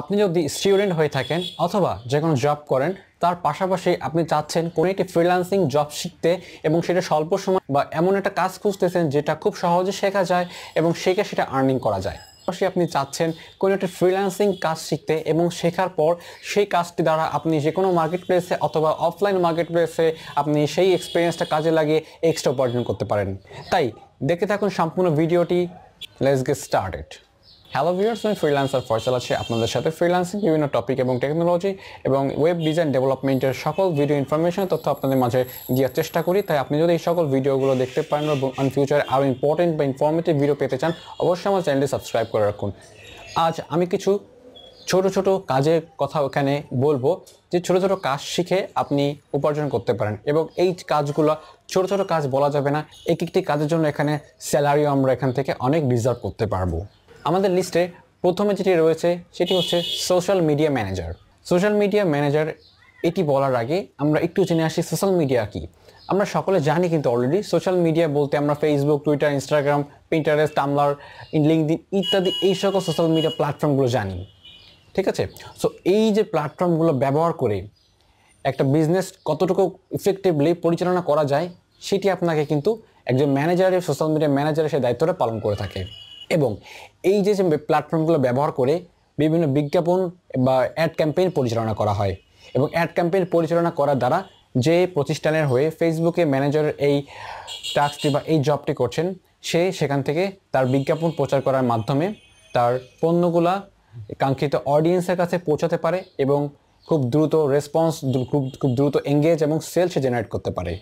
আপনি যদি স্টুডেন্ট হয়ে থাকেন অথবা যে কোনো জব করেন তার পাশাপাশি আপনি চাচ্ছেন কোন একটি ফ্রিল্যান্সিং জব শিখতে এবং সেটা স্বল্প সময় বা এমন একটা কাজ খুঁজতেছেন যেটা খুব সহজে শেখা যায় এবং শিখে সেটা আর্নিং করা যায়। পাশাপাশি আপনি চাচ্ছেন কোন একটা ফ্রিল্যান্সিং কাজ শিখতে এবং শেখার পর সেই কাজটি দ্বারা আপনি যে কোনো মার্কেট প্লেসে অথবা অফলাইন মার্কেট প্লেসে আপনি সেই এক্সপিরিয়েন্সটা কাজে লাগিয়ে এক্সট্রা উপার্জন করতে পারেন। তাই দেখতে থাকুন সম্পূর্ণ ভিডিওটি। Let's get started. Hello viewers, मैं फ्रीलांसर फैसल आछि आपनादेर साथे फ्रीलांसिंग विभिन्न टपिक एवं टेक्नोलॉजी एवं वेब डिजाइन डेवलपमेंटेर सकल भिडियो इनफरमेशन तथ्य आपनादेर माझे दियार चेष्टा करी। ताई आपनि जोदि एई सकल भिडियोगुलो देखते पारेन एवं फ्यूचरे आरो इम्पोर्टेंट बा इनफर्मेटिव भिडियो पेते चान अवश्यई आमार चैनेलटि सबस्क्राइब करे राखुन। आज आमि किछु छोटो छोटो काजेर कथा ओखाने बोलबो जे छोटो छोटो काज शिखे आपनि उपार्जन करते पारेन एवं एई काजगुलो छोटो छोटो काज बला जाबे ना, एक एकटी काजेर जोन्नो एखाने स्यालारिओ आमरा एखान थेके अनेक डिजार्व करते पारबो। আমাদের লিস্টে প্রথমে যেটি রয়েছে সেটি হচ্ছে social media manager. Social media manager এটি বলার আগে আমরা একটু জেনে আসি সোশ্যাল মিডিয়া কি। আমরা সকলে জানি কিন্তু অলরেডি সোশ্যাল মিডিয়া বলতে আমরা Facebook, Twitter, Instagram, Pinterest, Tumblr, LinkedIn ইত্যাদি এই সকল সোশ্যাল মিডিয়া প্ল্যাটফর্মগুলো জানি, ঠিক আছে। সো এই যে প্ল্যাটফর্মগুলো ব্যবহার করে একটা বিজনেস কতটুকু ইফেক্টিভলি পরিচালনা করা যায় সেটি আপনাকে কিন্তু একজন ম্যানেজারের, সোশ্যাল মিডিয়া ম্যানেজারের সেই দায়িত্বটা পালন করে থাকে। এবং এই যে প্ল্যাটফর্মগুলো ব্যবহার করে বিভিন্ন বিজ্ঞাপন বা অ্যাড ক্যাম্পেইন পরিচালনা করা হয় এবং অ্যাড ক্যাম্পেইন পরিচালনা করার দ্বারা যে প্রতিষ্ঠানের হয়ে ফেসবুকে ম্যানেজার এই টাস্কটি বা এই জবটি করছেন সেখান থেকে তার বিজ্ঞাপন প্রচার করার মাধ্যমে তার পণ্যগুলা কাঙ্ক্ষিত অডিয়েন্সের কাছে পৌঁছাতে পারে এবং খুব দ্রুত রেসপন্স, খুব দ্রুত এঙ্গেজ এবং সেল সে জেনারেট করতে পারে।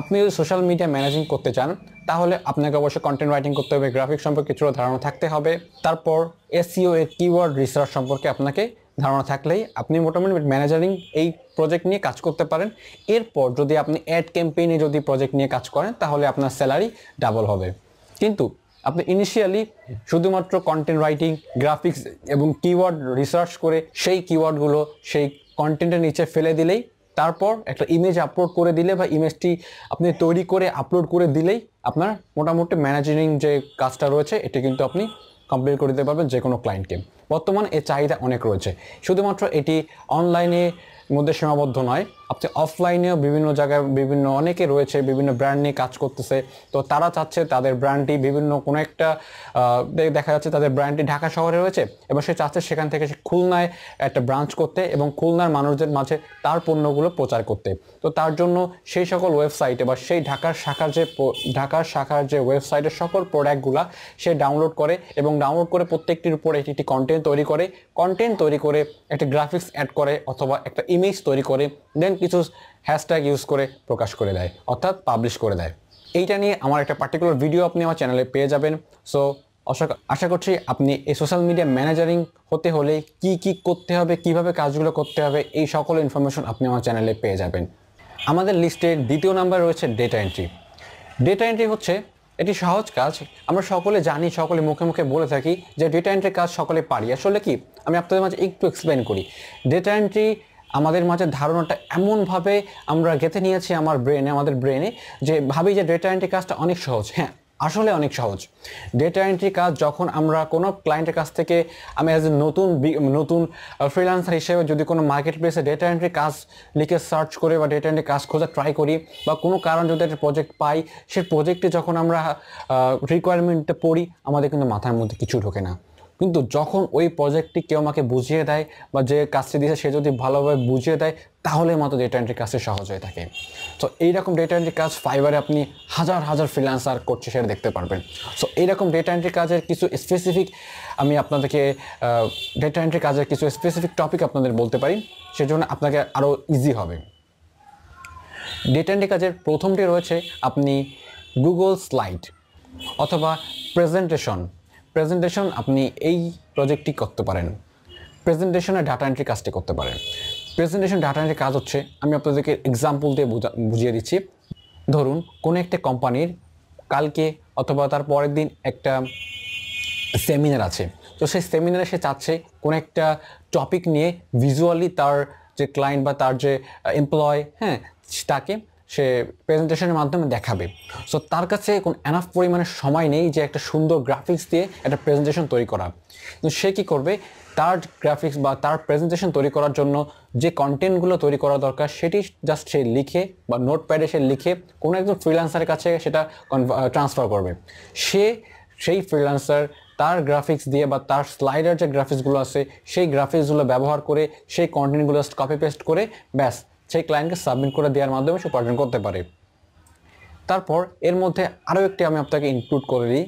আপনি যদি সোশ্যাল মিডিয়া ম্যানেজিং করতে চান তাহলে আপনাকে অবশ্যই কন্টেন্ট রাইটিং করতে হবে, গ্রাফিক্স সম্পর্কে কিছুটা ধারণা থাকতে হবে, তারপর এসইও এর কিওয়ার্ড রিসার্চ সম্পর্কে আপনাকে ধারণা থাকলেই আপনি মোটামুটি ম্যানেজারিং এই প্রজেক্ট নিয়ে কাজ করতে পারেন। এরপর যদি আপনি অ্যাড ক্যাম্পেইনে যদি প্রজেক্ট নিয়ে কাজ করেন তাহলে আপনার স্যালারি ডাবল হবে। কিন্তু আপনি ইনিশিয়ালি শুধুমাত্র কন্টেন্ট রাইটিং, গ্রাফিক্স এবং কিওয়ার্ড রিসার্চ করে সেই কিওয়ার্ডগুলো সেই কন্টেন্টের নিচে ফেলে দিলেই, তারপর একটা ইমেজ আপলোড করে দিলে বা ইমেজটি আপনি তৈরি করে আপলোড করে দিলেই আপনার মোটামুটি ম্যানেজিং যে কাজটা রয়েছে এটি কিন্তু আপনি কমপ্লিট করে দিতে পারবেন যে কোনো ক্লায়েন্টকে। বর্তমানে এর চাহিদা অনেক রয়েছে। শুধুমাত্র এটি অনলাইনে মধ্যে সীমাবদ্ধ নয়, আপনি অফলাইনেও বিভিন্ন জায়গায় বিভিন্ন অনেকে রয়েছে বিভিন্ন ব্র্যান্ড নিয়ে কাজ করতেছে, তো তারা চাচ্ছে তাদের ব্র্যান্ডটি বিভিন্ন কোনো একটা দেখা যাচ্ছে তাদের ব্র্যান্ডটি ঢাকা শহরে রয়েছে এবং সে চাচ্ছে সেখান থেকে সে খুলনায় একটা ব্রাঞ্চ করতে এবং খুলনার মানুষদের মাঝে তার পণ্যগুলো প্রচার করতে। তো তার জন্য সেই সকল ওয়েবসাইটে বা সেই ঢাকার শাখার যে ওয়েবসাইটের সকল প্রোডাক্টগুলো সে ডাউনলোড করে এবং ডাউনলোড করে প্রত্যেকটির উপরে একটি কন্টেন্ট তৈরি করে, কন্টেন্ট তৈরি করে একটা গ্রাফিক্স অ্যাড করে অথবা একটা ইমেজ তৈরি করে, দেন কিছু হ্যাশট্যাগ ইউজ করে প্রকাশ করে দেয় অর্থাৎ পাবলিশ করে দেয়। এইটা নিয়ে আমার একটা পার্টিকুলার ভিডিও আপনি আমার চ্যানেলে পেয়ে যাবেন। সো আশা করছি আপনি এই সোশ্যাল মিডিয়া ম্যানেজারিং হতে হলে কি কি করতে হবে, কিভাবে কাজগুলো করতে হবে এই সকল ইনফরমেশন আপনি আমার চ্যানেলে পেয়ে যাবেন। আমাদের লিস্টে দ্বিতীয় নাম্বার রয়েছে ডেটা এন্ট্রি। ডেটা এন্ট্রি হচ্ছে এটি সহজ কাজ, আমরা সকলে জানি, সকলে মুখে মুখে বলে থাকি যে ডেটা এন্ট্রির কাজ সকলে পারি। আসলে কি, আমি আপনাদের মাঝে একটু এক্সপ্লেন করি। ডেটা এন্ট্রি আমাদের মাঝে ধারণাটা এমনভাবে আমরা গেঁথে নিয়েছি আমাদের ব্রেনে যে ভাবি যে ডেটা এন্ট্রি কাজটা অনেক সহজ। হ্যাঁ, আসলে অনেক সহজ। ডেটা এন্ট্রি কাজ যখন আমরা কোনো ক্লায়েন্টের কাছ থেকে, আমি অ্যাজ এ নতুন ফ্রিল্যান্সার হিসেবে যদি কোনো মার্কেট প্লেসে ডেটা এন্ট্রি কাজ লিখে সার্চ করে বা ডেটা এন্ট্রি কাজ খোঁজা ট্রাই করি বা কোনো কারণ যদি একটা প্রজেক্ট পাই, সেই প্রজেক্টে যখন আমরা রিকোয়ারমেন্টটা পড়ি আমাদের কিন্তু মাথার মধ্যে কিছু ঢোকে না। কিন্তু যখন ওই প্রজেক্টটি কেউ আমাকে বুঝিয়ে দেয় বা যে কাজটি দিয়েছে সে যদি ভালোভাবে বুঝিয়ে দেয় তাহলে মাত্র ডেটা এন্ট্রির কাজটি সহজ হয়ে থাকে। সো এইরকম ডেটা এন্ট্রির কাজ ফাইবারে আপনি হাজার হাজার ফ্রিল্যান্সার করছে সেটা দেখতে পারবেন। সো এইরকম ডেটা এন্ট্রি কাজের কিছু স্পেসিফিক আমি আপনাদেরকে ডেটা এন্ট্রি কাজের কিছু স্পেসিফিক টপিক আপনাদের বলতে পারি, সেজন্য আপনাকে আরও ইজি হবে। ডেটা এন্ট্রি কাজের প্রথমটি রয়েছে আপনি গুগল স্লাইড অথবা প্রেজেন্টেশন আপনি এই প্রজেক্টটি করতে পারেন। প্রেজেন্টেশনে ডাটা এন্ট্রি কাজটি করতে পারেন। প্রেজেন্টেশন ডাটা এন্ট্রি কাজ হচ্ছে, আমি আপনাদেরকে এক্সাম্পল দিয়ে বুঝিয়ে দিচ্ছি। ধরুন কোনো একটা কোম্পানির কালকে অথবা তার পরের দিন একটা সেমিনার আছে, তো সেই সেমিনারে সে চাচ্ছে কোনো একটা টপিক নিয়ে ভিজুয়ালি তার যে ক্লায়েন্ট বা তার যে এমপ্লয়, হ্যাঁ, তাকে সে প্রেজেন্টেশনের মাধ্যমে দেখাবে। সো তার কাছে কোনো এনাফ পরিমাণে সময় নেই যে একটা সুন্দর গ্রাফিক্স দিয়ে একটা প্রেজেন্টেশন তৈরি করা। কিন্তু সে কী করবে, তার গ্রাফিক্স বা তার প্রেজেন্টেশন তৈরি করার জন্য যে কন্টেন্টগুলো তৈরি করা দরকার সেটি জাস্ট সে লিখে বা নোটপ্যাডে সে লিখে কোনো একজন ফ্রিল্যান্সারের কাছে সেটা ট্রান্সফার করবে। সেই ফ্রিল্যান্সার তার গ্রাফিক্স দিয়ে বা তার স্লাইডার যে গ্রাফিক্সগুলো আছে সেই গ্রাফিক্সগুলো ব্যবহার করে সেই কন্টেন্টগুলো কপি পেস্ট করে ব্যাস সেই ক্লায়েন্টকে সাবমিট করে দেওয়ার মাধ্যমে সে উপার্জন করতে পারে। তারপর এর মধ্যে আরও একটি আমি আপনাকে ইনক্লুড করে দিই।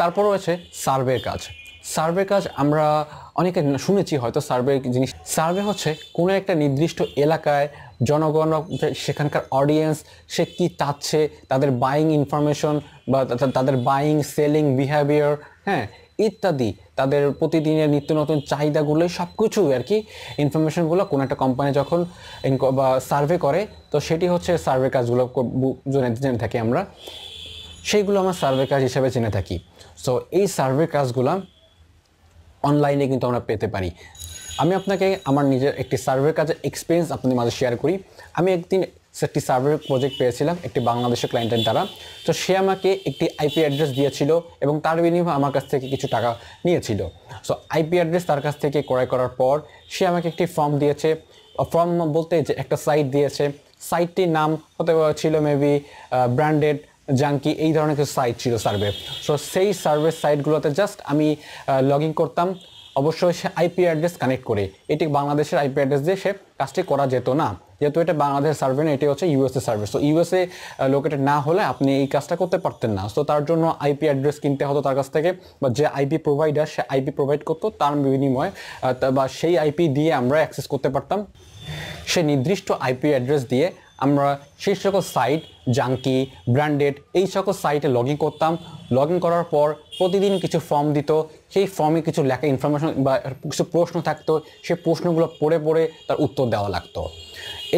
তারপর রয়েছে সার্ভের কাজ। সার্ভের কাজ আমরা অনেকে শুনেছি হয়তো সার্ভের জিনিস। সার্ভে হচ্ছে কোনো একটা নির্দিষ্ট এলাকায় জনগণ, সেখানকার অডিয়েন্স সে কী চাচ্ছে, তাদের বাইং ইনফরমেশন বা তাদের বাইং সেলিং বিহেভিয়ার, হ্যাঁ ইত্যাদি, তাদের প্রতিদিনের নিত্য নতুন চাহিদাগুলো সব কিছু আর কি ইনফরমেশনগুলো কোনো একটা কোম্পানি যখন বা সার্ভে করে তো সেটি হচ্ছে সার্ভে কাজগুলো জেনে থাকি আমরা, সেইগুলো আমরা সার্ভে কাজ হিসেবে জেনে থাকি। সো এই সার্ভে কাজগুলো অনলাইনে কিন্তু আমরা পেতে পারি। আমি আপনাকে আমার নিজের একটি সার্ভের কাজের এক্সপিরিয়েন্স আপনাদের মাঝে শেয়ার করি। আমি একদিন একটি সার্ভে প্রজেক্ট পেয়েছিলাম একটি বাংলাদেশের ক্লায়েন্টের দ্বারা। তো সে আমাকে একটি আইপি অ্যাড্রেস দিয়েছিল এবং তার বিনিময়ে আমার কাছ থেকে কিছু টাকা নিয়েছিল। সো আইপি অ্যাড্রেস তার কাছ থেকে ক্রয় করার পর সে আমাকে একটি ফর্ম দিয়েছে, ফর্ম বলতে যে একটা সাইট দিয়েছে, সাইটটির নাম হতে ছিল মেবি ব্র্যান্ডেড জাঙ্কি, এই ধরনের কিছু সাইট ছিল সার্ভে। সো সেই সার্ভে সাইটগুলোতে জাস্ট আমি লগ ইন করতাম, অবশ্যই সে আইপি অ্যাড্রেস কানেক্ট করে। এটি বাংলাদেশের আইপি অ্যাড্রেস দিয়ে সে কাজটি করা যেত না, যেহেতু এটা বাংলাদেশের সার্ভে না, এটি হচ্ছে USA survey. So USA located না হলে আপনি এই কাজটা করতে পারতেন না। সো তার জন্য আইপি অ্যাড্রেস কিনতে হতো তার কাছ থেকে, বা যে আইপি প্রোভাইডার সে আইপি প্রোভাইড করতো তার বিনিময়ে বা সেই আইপি দিয়ে আমরা অ্যাক্সেস করতে পারতাম। সে নির্দিষ্ট আইপি অ্যাড্রেস দিয়ে আমরা সেই সকল সাইট জাঙ্কি, ব্র্যান্ডেড, এই সকল সাইটে লগ ইন করতাম। লগ ইন করার পর প্রতিদিন কিছু ফর্ম দিত, সেই ফর্মে কিছু লেখা ইনফরমেশন বা কিছু প্রশ্ন থাকতো, সেই প্রশ্নগুলো পড়ে পড়ে তার উত্তর দেওয়া লাগতো।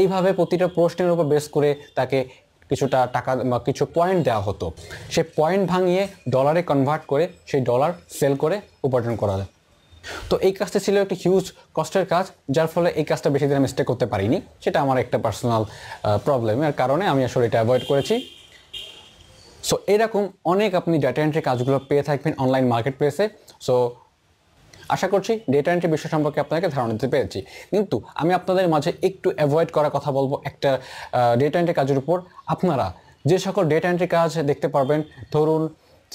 এইভাবে প্রতিটা প্রশ্নের উপর বেস করে তাকে কিছুটা টাকা বা কিছু পয়েন্ট দেওয়া হতো, সে পয়েন্ট ভাঙিয়ে ডলারে কনভার্ট করে সেই ডলার সেল করে উপার্জন করা যায়। তো এই কাজটা ছিল একটি হিউজ কষ্টের কাজ, যার ফলে এই কাজটা বেশি দিন আমি স্টে করতে পারিনি। সেটা আমার একটা পার্সোনাল প্রবলেমের কারণে আমি আসলে এটা অ্যাভয়েড করেছি। সো এরকম অনেক আপনি ডেটা এন্ট্রি কাজগুলো পেয়ে থাকবেন অনলাইন মার্কেট প্লেসে। সো আশা করছি ডেটা এন্ট্রি বিষয় সম্পর্কে আপনাকে ধারণা দিতে পেরেছি। কিন্তু আমি আপনাদের মাঝে একটু অ্যাভয়েড করার কথা বলবো একটা ডেটা এন্ট্রি কাজের উপর। আপনারা যে সকল ডেটা এন্ট্রি কাজ দেখতে পারবেন, ধরুন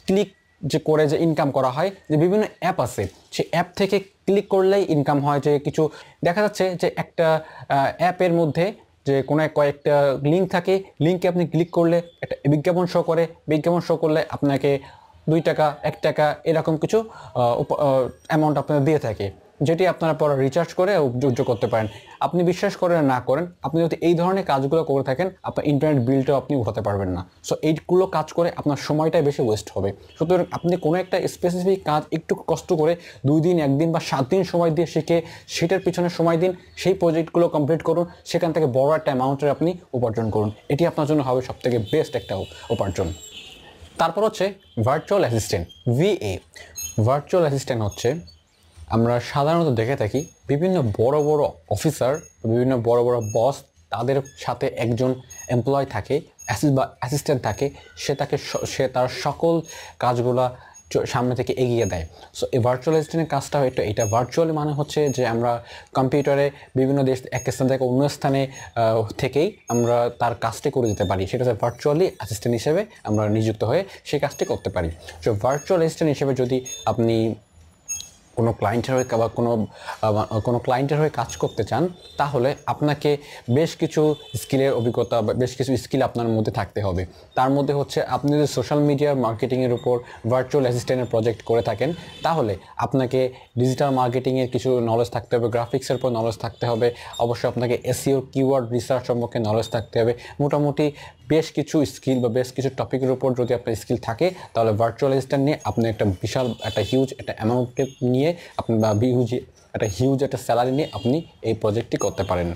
ক্লিক যে করে যে ইনকাম করা হয়, যে বিভিন্ন অ্যাপ আছে, সে অ্যাপ থেকে ক্লিক করলেই ইনকাম হয়। যে কিছু দেখা যাচ্ছে যে একটা অ্যাপের মধ্যে যে কোনো কয়েকটা লিঙ্ক থাকে, লিঙ্কে আপনি ক্লিক করলে একটা বিজ্ঞাপন শো করে, বিজ্ঞাপন শো করলে আপনাকে 2 টাকা 1 টাকা এরকম কিছু অ্যামাউন্ট আপনারা দিয়ে থাকে, যেটি আপনারা পরে রিচার্জ করে যোগ্য করতে পারেন। আপনি বিশ্বাস করেন না করেন, আপনি যদি এই ধরনের কাজগুলো করে থাকেন আপনার ইন্টারনেট বিলটাও আপনি উঠাতে পারবেন না। সো এইগুলো কাজ করে আপনার সময়টাই বেশি ওয়েস্ট হবে। সুতরাং আপনি কোনো একটা স্পেসিফিক কাজ একটু কষ্ট করে 2 দিন 1 দিন বা 7 দিন সময় দিয়ে শিখে সেটার পিছনে সময় দিন, সেই প্রজেক্টগুলো কমপ্লিট করুন, সেখান থেকে বড় একটা অ্যামাউন্টের আপনি উপার্জন করুন। এটি আপনার জন্য হবে সবথেকে বেস্ট একটা উপার্জন। তারপর হচ্ছে virtual assistant, VA। Virtual assistant হচ্ছে আমরা সাধারণত দেখে থাকি বিভিন্ন বড় বড় অফিসার, বিভিন্ন বড় বড় বস, তাদের সাথে একজন এমপ্লয় থাকে বা অ্যাসিস্ট্যান্ট থাকে, সে তার সকল কাজগুলো সামনে থেকে এগিয়ে দেয়। সো এই ভার্চুয়াল অ্যাসিস্ট্যান্টের কাজটা এটা এটা ভার্চুয়াল মানে হচ্ছে যে আমরা কম্পিউটারে বিভিন্ন দেশ এক স্থান থেকে অন্য স্থানে থেকেই আমরা তার কাজটি করে দিতে পারি, সেটা ভার্চুয়ালি অ্যাসিস্ট্যান্ট হিসেবে আমরা নিযুক্ত হয়ে সেই কাজটি করতে পারি। সো ভার্চুয়াল অ্যাসিস্ট্যান্ট হিসেবে যদি আপনি কোনো ক্লায়েন্টের হয়ে বা কোনো ক্লায়েন্টের হয়ে কাজ করতে চান, তাহলে আপনাকে বেশ কিছু স্কিলের অভিজ্ঞতা বা বেশ কিছু স্কিল আপনার মধ্যে থাকতে হবে। তার মধ্যে হচ্ছে আপনি যদি সোশ্যাল মিডিয়া মার্কেটিংয়ের উপর ভার্চুয়াল অ্যাসিস্ট্যান্টের প্রজেক্ট করে থাকেন, তাহলে আপনাকে ডিজিটাল মার্কেটিংয়ের কিছু নলেজ থাকতে হবে, গ্রাফিক্সের উপর নলেজ থাকতে হবে, অবশ্যই আপনাকে এসইও কিওয়ার্ড রিসার্চ সম্পর্কে নলেজ থাকতে হবে। মোটামুটি বেশ কিছু স্কিল বা বেশ কিছু টপিকের উপর যদি আপনার স্কিল থাকে, তাহলে ভার্চুয়াল অ্যাসিস্ট্যান্ট নিয়ে আপনি একটা বিশাল একটা হিউজ একটা অ্যামাউন্ট নিয়ে আপনি বা হিউজ একটা স্যালারি নিয়ে আপনি এই প্রজেক্টটি করতে পারেন।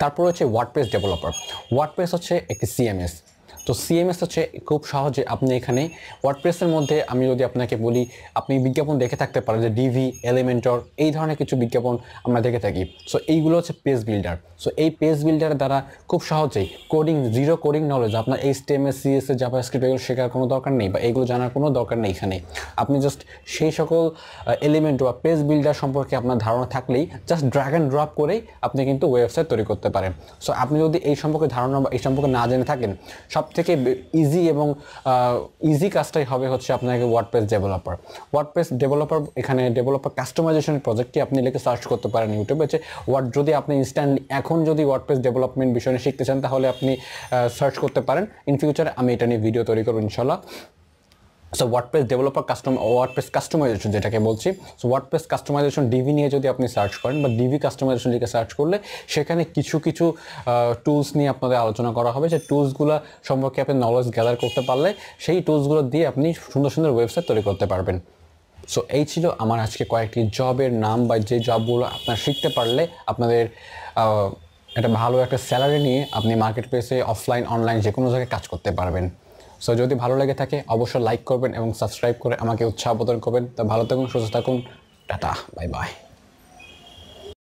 তারপর হচ্ছে ওয়ার্ডপ্রেস ডেভেলপার। ওয়ার্ডপ্রেস হচ্ছে একটি CMS। তো तो सीएमएस হচ্ছে খুব সহজে আপনি এখানে ওয়ার্ডপ্রেসের মধ্যে আমি যদি আপনাকে বলি আপনি বিজ্ঞাপন দেখে থাকতে পারেন যে ডিভি এলিমেন্টর এই ধরনের কিছু বিজ্ঞাপন আমরা দেখে থাকি। সো এইগুলো হচ্ছে পেজ বিল্ডার। সো এই পেজ বিল্ডার দ্বারা খুব সহজেই কোডিং জিরো কোডিং নলেজ আপনার এইচটিএমএল সিএসএস জাভাস্ক্রিপ্ট এগুলো শেখার কোনো দরকার নেই বা এগুলো জানার কোনো দরকার নেই। এখানে আপনি জাস্ট সেই সকল এলিমেন্ট বা পেজ বিল্ডার সম্পর্কে আপনার ধারণা থাকলেই জাস্ট ড্র্যাগ অ্যান্ড ড্রপ করে আপনি কিন্তু ওয়েবসাইট তৈরি করতে পারেন। সো আপনি যদি এই সম্পর্কে ধারণা বা এই সম্পর্কে না জেনে থাকেন সবথেকে ইজি এবং ইজি কাজটাই হবে হচ্ছে আপনাকে ওয়ার্ডপ্রেস ডেভেলপার। ওয়ার্ডপ্রেস ডেভেলপার এখানে ডেভেলপার কাস্টমাইজেশন প্রজেক্টটি আপনি লিখে সার্চ করতে পারেন ইউটিউবে। যদি আপনি ইনস্ট্যান্টলি এখন যদি ওয়ার্ডপ্রেস ডেভেলপমেন্ট বিষয়ে শিখতে চান তাহলে আপনি সার্চ করতে পারেন। ইন ফিউচারে আমি এটা নিয়ে ভিডিও তৈরি করব ইনশাআল্লাহ। So WordPress developer WordPress customization যেটাকে বলছি। সো ওয়ার্ডপ্রেস কাস্টমাইজেশন ডিভি নিয়ে যদি আপনি সার্চ করেন বা ডিভি কাস্টমাইজেশন লিখে সার্চ করলে সেখানে কিছু কিছু টুলস নিয়ে আপনাদের আলোচনা করা হবে। যে টুলসগুলো সম্পর্কে আপনি নলেজ গ্যাদার করতে পারলে সেই টুলসগুলো দিয়ে আপনি সুন্দর সুন্দর ওয়েবসাইট তৈরি করতে পারবেন। সো এই ছিল আমার আজকে কয়েকটি জবের নাম বা যে জবগুলো আপনারা শিখতে পারলে আপনাদের একটা ভালো একটা স্যালারি নিয়ে আপনি মার্কেট প্লেসে অফলাইন অনলাইন যে কোনো জায়গায় কাজ করতে পারবেন। সো যদি ভালো লেগে থাকে অবশ্যই লাইক করবেন এবং সাবস্ক্রাইব করে আমাকে উৎসাহ প্রদান করবেন। তো ভালো থাকুন, সুস্থ থাকুন, টাটা, বাই বাই।